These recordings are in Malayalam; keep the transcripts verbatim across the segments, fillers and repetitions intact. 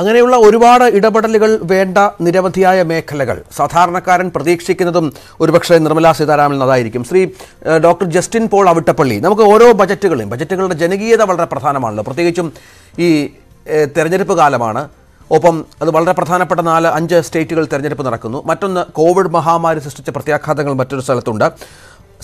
അങ്ങനെയുള്ള ഒരുപാട് ഇടപെടലുകൾ വേണ്ട നിരവധിയായ മേഖലകൾ സാധാരണക്കാരൻ പ്രതീക്ഷിക്കുന്നതും ഒരുപക്ഷേ നിർമ്മലാ സീതാരാമനിൽന്നതായിരിക്കും. Shri doctor Justin Paul Avittappally, നമുക്ക് ഓരോ ബജറ്റുകളെയും ബജറ്റുകളുടെ ജനകീയത വളരെ പ്രധാനമാണല്ലോ, പ്രത്യേകിച്ചും ഈ തെരഞ്ഞെടുപ്പ് കാലമാണ്. ഒപ്പം അത് വളരെ പ്രധാനപ്പെട്ട നാല് അഞ്ച് സ്റ്റേറ്റുകൾ തെരഞ്ഞെടുപ്പ് നടക്കുന്നു. മറ്റൊന്ന് കോവിഡ് മഹാമാരി സൃഷ്ടിച്ച പ്രത്യാഘാതങ്ങൾ മറ്റൊരു സ്ഥലത്തുണ്ട്.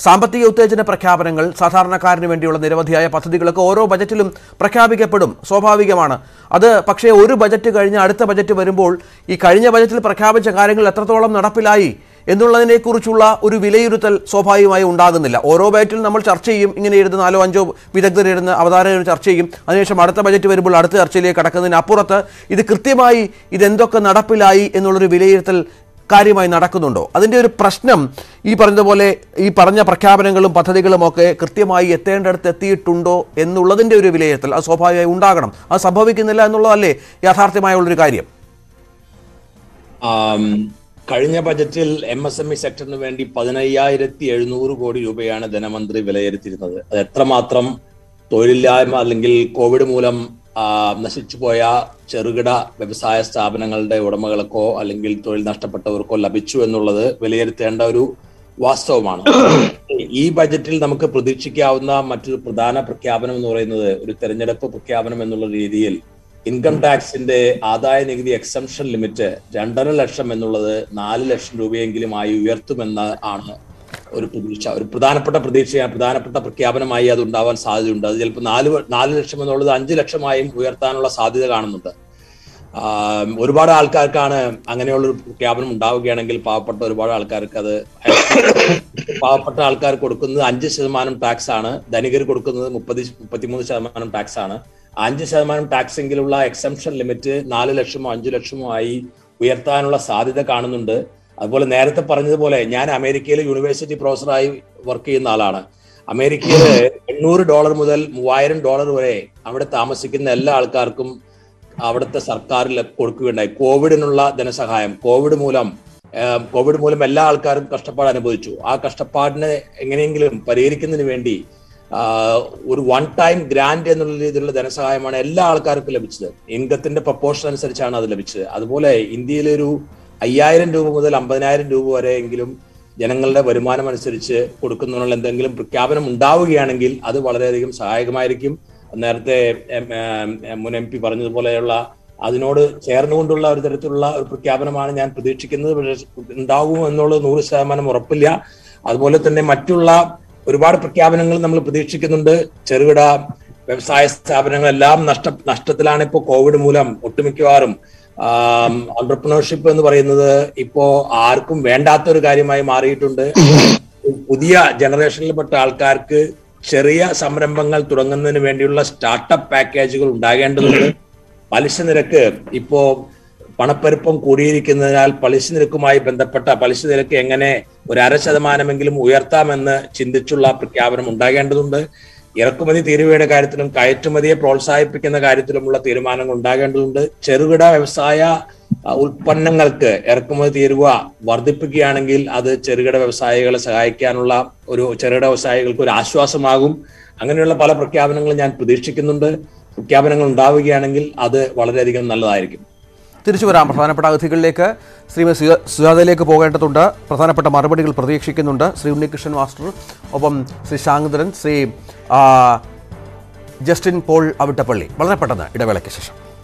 സാമ്പത്തിക ഉത്തേജന പ്രഖ്യാപനങ്ങൾ, സാധാരണക്കാരന് വേണ്ടിയുള്ള നിരവധിയായ പദ്ധതികളൊക്കെ ഓരോ ബജറ്റിലും പ്രഖ്യാപിക്കപ്പെടും, സ്വാഭാവികമാണ് അത്. പക്ഷേ ഒരു ബജറ്റ് കഴിഞ്ഞ് അടുത്ത ബജറ്റ് വരുമ്പോൾ ഈ കഴിഞ്ഞ ബജറ്റിൽ പ്രഖ്യാപിച്ച കാര്യങ്ങൾ എത്രത്തോളം നടപ്പിലായി എന്നുള്ളതിനെക്കുറിച്ചുള്ള ഒരു വിലയിരുത്തൽ സ്വാഭാവികമായി ഉണ്ടാകുന്നില്ല. ഓരോ ബജറ്റിൽ നമ്മൾ ചർച്ച ചെയ്യും, ഇങ്ങനെ ഇരുന്ന് നാലോ അഞ്ചോ വിദഗ്ധരിരുന്ന് അവതാരകർ ചർച്ച ചെയ്യും. അതിനുശേഷം അടുത്ത ബജറ്റ് വരുമ്പോൾ അടുത്ത ചർച്ചയിലേക്ക് കടക്കുന്നതിന് അപ്പുറത്ത് ഇത് കൃത്യമായി ഇതെന്തൊക്കെ നടപ്പിലായി എന്നുള്ളൊരു വിലയിരുത്തൽ കാര്യമായി നടക്കുന്നുണ്ടോ? അതിൻ്റെ ഒരു പ്രശ്നം ഈ പറഞ്ഞതുപോലെ ഈ പറഞ്ഞ പ്രഖ്യാപനങ്ങളും പദ്ധതികളുമൊക്കെ കൃത്യമായി എത്തേണ്ടടുത്ത് എത്തിയിട്ടുണ്ടോ എന്നുള്ളതിൻ്റെ ഒരു വിലയിരുത്തൽ അത് സ്വാഭാവികമായി ഉണ്ടാകണം. അത് സംഭവിക്കുന്നില്ല എന്നുള്ളതല്ലേ യാഥാർത്ഥ്യമായുള്ളൊരു കാര്യം. കഴിഞ്ഞ ബജറ്റിൽ എം എസ് എം ഇ സെക്ടറിന് വേണ്ടി പതിനയ്യായിരത്തി എഴുന്നൂറ് കോടി രൂപയാണ് ധനമന്ത്രി വിലയിരുത്തിയിരുന്നത്. അത് എത്രമാത്രം തൊഴിലില്ലായ്മ അല്ലെങ്കിൽ കോവിഡ് മൂലം നശിച്ചുപോയ ചെറുകിട വ്യവസായ സ്ഥാപനങ്ങളുടെ ഉടമകൾക്കോ അല്ലെങ്കിൽ തൊഴിൽ നഷ്ടപ്പെട്ടവർക്കോ ലഭിച്ചു എന്നുള്ളത് വിലയിരുത്തേണ്ട ഒരു വാസ്തവമാണ്. ഈ ബജറ്റിൽ നമുക്ക് പ്രതീക്ഷിക്കാവുന്ന മറ്റൊരു പ്രധാന പ്രഖ്യാപനം എന്ന് പറയുന്നത് ഒരു തെരഞ്ഞെടുപ്പ് പ്രഖ്യാപനം എന്നുള്ള രീതിയിൽ ഇൻകം ടാക്സിന്റെ ആദായ നികുതി എക്സംഷൻ ലിമിറ്റ് രണ്ടര ലക്ഷം എന്നുള്ളത് നാല് ലക്ഷം രൂപയെങ്കിലുമായി ഉയർത്തുമെന്ന് ആണ് ഒരു പ്രതീക്ഷ, ഒരു പ്രധാനപ്പെട്ട പ്രതീക്ഷയാണ്. പ്രധാനപ്പെട്ട പ്രഖ്യാപനമായി അത് ഉണ്ടാവാൻ സാധ്യതയുണ്ട്. അത് ചിലപ്പോൾ നാല് നാല് ലക്ഷം എന്നുള്ളത് അഞ്ച് ലക്ഷമായും ഉയർത്താനുള്ള സാധ്യത കാണുന്നുണ്ട്. ഒരുപാട് ആൾക്കാർക്കാണ് അങ്ങനെയുള്ളൊരു പ്രഖ്യാപനം ഉണ്ടാവുകയാണെങ്കിൽ പാവപ്പെട്ട ഒരുപാട് ആൾക്കാർക്ക് അത് പാവപ്പെട്ട ആൾക്കാർ കൊടുക്കുന്നത് അഞ്ച് ശതമാനം ടാക്സ് ആണ്, ധനികർ കൊടുക്കുന്നത് മുപ്പത് മുപ്പത്തിമൂന്ന് ശതമാനം ടാക്സ് ആണ്. അഞ്ച് ശതമാനം ടാക്സെങ്കിലുള്ള എക്സംഷൻ ലിമിറ്റ് നാല് ലക്ഷമോ അഞ്ചു ലക്ഷമോ ആയി ഉയർത്താനുള്ള സാധ്യത കാണുന്നുണ്ട്. അതുപോലെ നേരത്തെ പറഞ്ഞതുപോലെ ഞാൻ അമേരിക്കയിലെ യൂണിവേഴ്സിറ്റി പ്രൊഫസറായി വർക്ക് ചെയ്യുന്ന ആളാണ്. അമേരിക്കയില് എണ്ണൂറ് ഡോളർ മുതൽ മൂവായിരം ഡോളർ വരെ അവിടെ താമസിക്കുന്ന എല്ലാ ആൾക്കാർക്കും അവിടുത്തെ സർക്കാരിൽ കൊടുക്കുകയുണ്ടായി കോവിഡിനുള്ള ധനസഹായം. കോവിഡ് മൂലം കോവിഡ് മൂലം എല്ലാ ആൾക്കാരും കഷ്ടപ്പാട് അനുഭവിച്ചു. ആ കഷ്ടപ്പാടിനെ എങ്ങനെയെങ്കിലും പരിഹരിക്കുന്നതിന് വേണ്ടി ഒരു വൺ ടൈം ഗ്രാന്റ് എന്നുള്ള രീതിയിലുള്ള ധനസഹായമാണ് എല്ലാ ആൾക്കാർക്കും ലഭിച്ചത്. ഇൻകത്തിന്റെ പ്രപ്പോർഷൻ അനുസരിച്ചാണ് അത് ലഭിച്ചത്. അതുപോലെ ഇന്ത്യയിലൊരു അയ്യായിരം രൂപ മുതൽ അമ്പതിനായിരം രൂപ വരെയെങ്കിലും ജനങ്ങളുടെ വരുമാനം അനുസരിച്ച് കൊടുക്കുന്നതിനുള്ള എന്തെങ്കിലും പ്രഖ്യാപനം ഉണ്ടാവുകയാണെങ്കിൽ അത് വളരെയധികം സഹായകമായിരിക്കും. നേരത്തെ മുൻ എം പി പറഞ്ഞതുപോലെയുള്ള അതിനോട് ചേർന്നുകൊണ്ടുള്ള ഒരു തരത്തിലുള്ള ഒരു പ്രഖ്യാപനമാണ് ഞാൻ പ്രതീക്ഷിക്കുന്നത്. പക്ഷേ ഉണ്ടാകുമോ എന്നുള്ളത് നൂറ് ശതമാനം ഉറപ്പില്ല. അതുപോലെ തന്നെ മറ്റുള്ള ഒരുപാട് പ്രഖ്യാപനങ്ങൾ നമ്മൾ പ്രതീക്ഷിക്കുന്നുണ്ട്. ചെറുകിട വ്യവസായ സ്ഥാപനങ്ങളെല്ലാം നഷ്ട നഷ്ടത്തിലാണ് ഇപ്പോൾ കോവിഡ് മൂലം ഒട്ടുമിക്കവാറും. എന്റർപ്രണർഷിപ്പ് എന്ന് പറയുന്നത് ഇപ്പോ ആർക്കും വേണ്ടാത്ത ഒരു കാര്യമായി മാറിയിട്ടുണ്ട്. പുതിയ ജനറേഷനിൽപ്പെട്ട ആൾക്കാർക്ക് ചെറിയ സംരംഭങ്ങൾ തുടങ്ങുന്നതിന് വേണ്ടിയുള്ള സ്റ്റാർട്ടപ്പ് പാക്കേജുകൾ ഉണ്ടാകേണ്ടതുണ്ട്. പലിശ നിരക്ക് ഇപ്പോ പണപ്പെരുപ്പം കൂടിയിരിക്കുന്നതിനാൽ പലിശ നിരക്കുമായി ബന്ധപ്പെട്ട പലിശ നിരക്ക് എങ്ങനെ ഒരു അര ശതമാനമെങ്കിലും ഉയർത്താമെന്ന് ചിന്തിച്ചുള്ള പ്രഖ്യാപനം ഉണ്ടാകേണ്ടതുണ്ട്. ഇറക്കുമതി തീരുവയുടെ കാര്യത്തിലും കയറ്റുമതിയെ പ്രോത്സാഹിപ്പിക്കുന്ന കാര്യത്തിലുമുള്ള തീരുമാനങ്ങൾ ഉണ്ടാകേണ്ടതുണ്ട്. ചെറുകിട വ്യവസായ ഉൽപ്പന്നങ്ങൾക്ക് ഇറക്കുമതി തീരുവ വർദ്ധിപ്പിക്കുകയാണെങ്കിൽ അത് ചെറുകിട വ്യവസായികളെ സഹായിക്കാനുള്ള ഒരു ചെറുകിട വ്യവസായികൾക്ക് ഒരു ആശ്വാസമാകും. അങ്ങനെയുള്ള പല പ്രഖ്യാപനങ്ങളും ഞാൻ പ്രതീക്ഷിക്കുന്നുണ്ട്. പ്രഖ്യാപനങ്ങൾ ഉണ്ടാവുകയാണെങ്കിൽ അത് വളരെയധികം നല്ലതായിരിക്കും. തിരിച്ചു വരാം പ്രധാനപ്പെട്ട അതിഥികളിലേക്ക്, ശ്രീമതി സുജാതയിലേക്ക് പോകേണ്ടതുണ്ട്. പ്രധാനപ്പെട്ട മറുപടികൾ പ്രതീക്ഷിക്കുന്നുണ്ട്. ശ്രീ ഉണ്ണികൃഷ്ണൻ മാസ്റ്റർ, ഒപ്പം ശ്രീ ശാന്തൻ, ശ്രീ ജസ്റ്റിൻ പോൾ അവിട്ടപ്പള്ളി. വളരെ പെട്ടെന്ന് ഇടവേളയ്ക്ക് ശേഷം